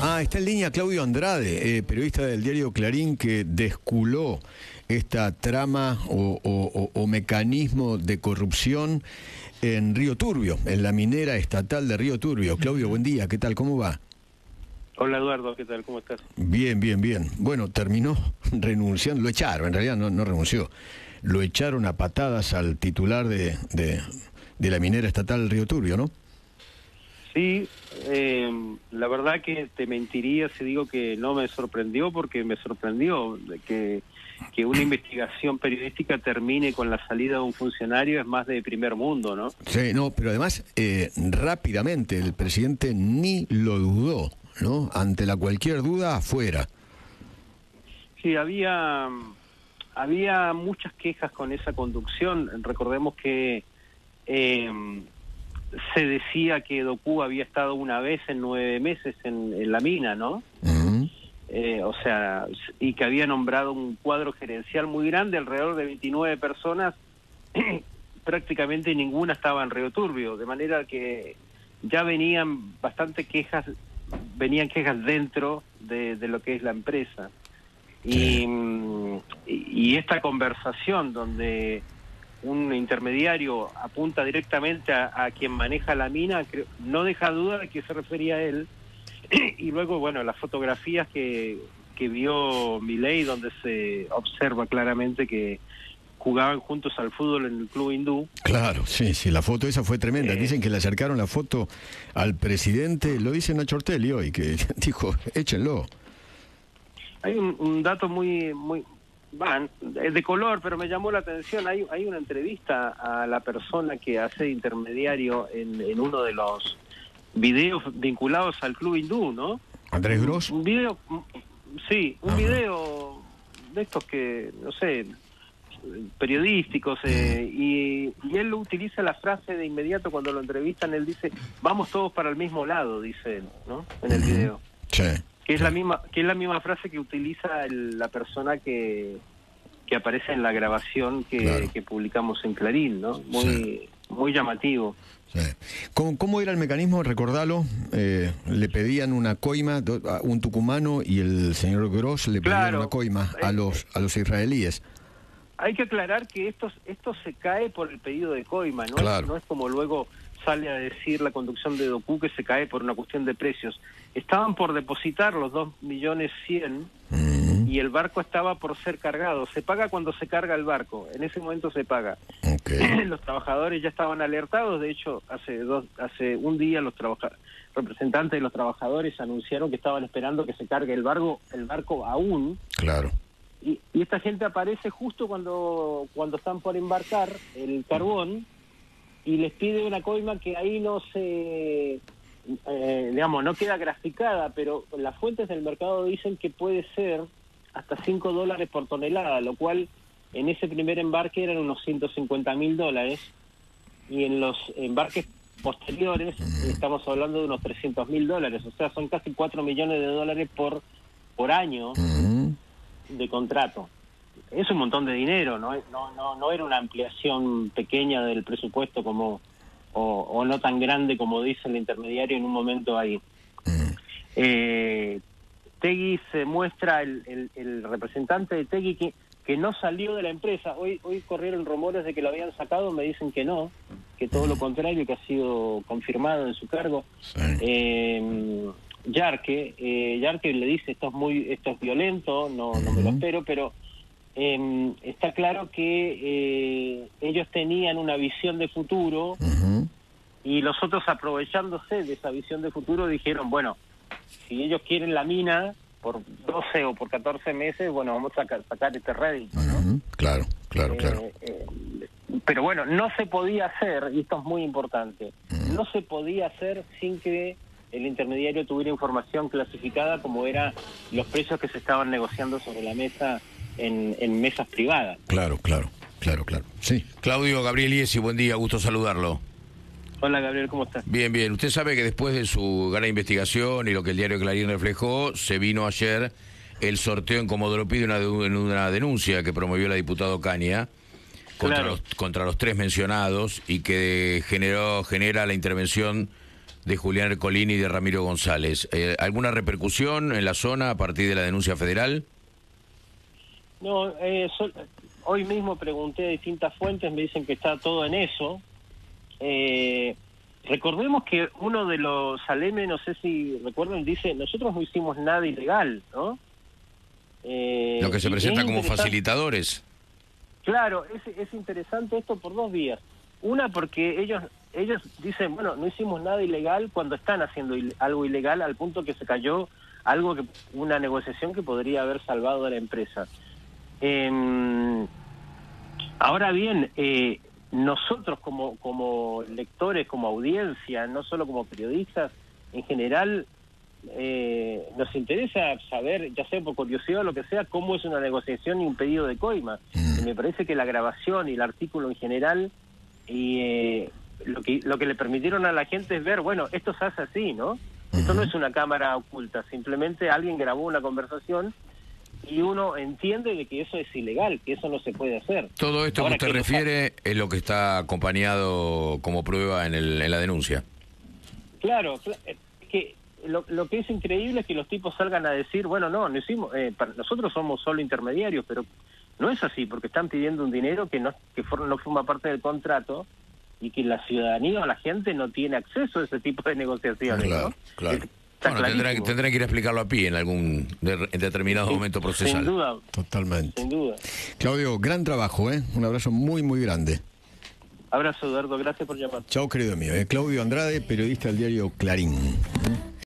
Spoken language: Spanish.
Ah, está en línea Claudio Andrade, periodista del diario Clarín, que desculó esta trama o mecanismo de corrupción en Río Turbio, en la minera estatal de Río Turbio. Claudio, buen día, ¿qué tal? ¿Cómo va? Hola Eduardo, ¿qué tal? ¿Cómo estás? Bien, bien, bien. Bueno, terminó renunciando, lo echaron, en realidad no renunció. Lo echaron a patadas al titular de la minera estatal Río Turbio, ¿no? Sí, la verdad que te mentiría si digo que no me sorprendió, porque me sorprendió que una investigación periodística termine con la salida de un funcionario, es más de primer mundo, ¿no? Sí, no, pero además rápidamente el presidente ni lo dudó, ¿no? Ante la cualquier duda, afuera. Sí, había muchas quejas con esa conducción. Recordemos que se decía que Decoud había estado una vez en 9 meses en la mina, ¿no? Uh-huh. O sea, y que había nombrado un cuadro gerencial muy grande, alrededor de 29 personas, prácticamente ninguna estaba en Río Turbio, de manera que ya venían bastante quejas, venían quejas dentro de lo que es la empresa. Y esta conversación donde un intermediario apunta directamente a quien maneja la mina, no deja duda de que se refería a él. Y luego, bueno, las fotografías que vio Miley, donde se observa claramente que jugaban juntos al fútbol en el Club Hindú. Claro, sí, sí, la foto esa fue tremenda. Dicen que le acercaron la foto al presidente, lo dice Nacho Ortelio, y que dijo, échenlo. Hay un dato muy de color, pero me llamó la atención. Hay una entrevista a la persona que hace intermediario en uno de los videos vinculados al Club Hindú, ¿no? ¿Andrés Gross? Un video, sí, un video de estos que, no sé, periodísticos, y él utiliza la frase de inmediato cuando lo entrevistan, él dice, vamos todos para el mismo lado, dice él, ¿no? En el video. Sí. Que es la misma frase que utiliza la persona que aparece en la grabación que publicamos en Clarín, ¿no? Muy llamativo. Sí. ¿Cómo era el mecanismo? Recordalo. Le pedían una coima, un tucumano y el señor Gross le pedían una coima a los israelíes. Hay que aclarar que esto se cae por el pedido de coima, ¿no? No es como luego sale a decir la conducción de Decoud que se cae por una cuestión de precios. Estaban por depositar los 2.100.000 y el barco estaba por ser cargado. Se paga cuando se carga el barco, en ese momento se paga. Okay. Los trabajadores ya estaban alertados, de hecho hace un día los representantes de los trabajadores anunciaron que estaban esperando que se cargue el barco aún. Claro. Y esta gente aparece justo cuando están por embarcar el carbón y les pide una coima que ahí no se, digamos, no queda graficada, pero las fuentes del mercado dicen que puede ser hasta $5 por tonelada, lo cual en ese primer embarque eran unos $150.000, y en los embarques posteriores estamos hablando de unos $300.000, o sea, son casi $4 millones por año de contrato. Es un montón de dinero, no era una ampliación pequeña del presupuesto como o no tan grande como dice el intermediario en un momento ahí. Tegui se muestra, el representante de Tegui que no salió de la empresa. Hoy corrieron rumores de que lo habían sacado, me dicen que no, que todo lo contrario, que ha sido confirmado en su cargo. Sí. Yarke le dice, esto es violento, no me lo espero, pero está claro que ellos tenían una visión de futuro y los otros, aprovechándose de esa visión de futuro, dijeron, bueno, si ellos quieren la mina por 12 o por 14 meses, bueno, vamos a sacar este rédito, ¿no? Claro. Pero bueno, no se podía hacer, y esto es muy importante, no se podía hacer sin que el intermediario tuviera información clasificada, como eran los precios que se estaban negociando sobre la mesa en mesas privadas. Claro. Sí. Claudio, Gabriel Iessi, buen día, gusto saludarlo. Hola Gabriel, ¿cómo estás? Bien, bien. Usted sabe que después de su gran investigación y lo que el diario Clarín reflejó, se vino ayer el sorteo en Comodoro Py en una denuncia que promovió la diputada Ocaña contra los 3 mencionados, y que genera la intervención de Julián Ercolini y de Ramiro González. ¿Alguna repercusión en la zona a partir de la denuncia federal? No, hoy mismo pregunté a distintas fuentes, me dicen que está todo en eso. Recordemos que uno de los alemes, no sé si recuerdan, dice, nosotros no hicimos nada ilegal, ¿no? Lo que se presenta como facilitadores. Claro, es interesante esto por dos vías. Una, porque ellos dicen, bueno, no hicimos nada ilegal cuando están haciendo algo ilegal, al punto que se cayó algo que una negociación que podría haber salvado a la empresa. Ahora bien, nosotros como lectores, como audiencia, no solo como periodistas, en general nos interesa saber, ya sea por curiosidad o lo que sea, cómo es una negociación y un pedido de coima. Y me parece que la grabación y el artículo en general y lo que le permitieron a la gente es ver, bueno, esto se hace así, ¿no? Esto no es una cámara oculta, simplemente alguien grabó una conversación y uno entiende de que eso es ilegal, que eso no se puede hacer. Todo esto ahora que usted refiere es lo que está acompañado como prueba en la denuncia. Claro, que lo que es increíble es que los tipos salgan a decir, bueno, no hicimos, nosotros somos solo intermediarios, pero no es así, porque están pidiendo un dinero que no forma parte del contrato y que la ciudadanía o la gente no tiene acceso a ese tipo de negociaciones. Claro, ¿no? Claro. Bueno, tendrán que ir a explicarlo a Py en en determinado momento procesal. Sin duda. Totalmente. Sin duda. Claudio, gran trabajo, ¿eh? Un abrazo muy, muy grande. Abrazo, Eduardo. Gracias por llamar. Chao, querido mío. Claudio Andrade, periodista del diario Clarín.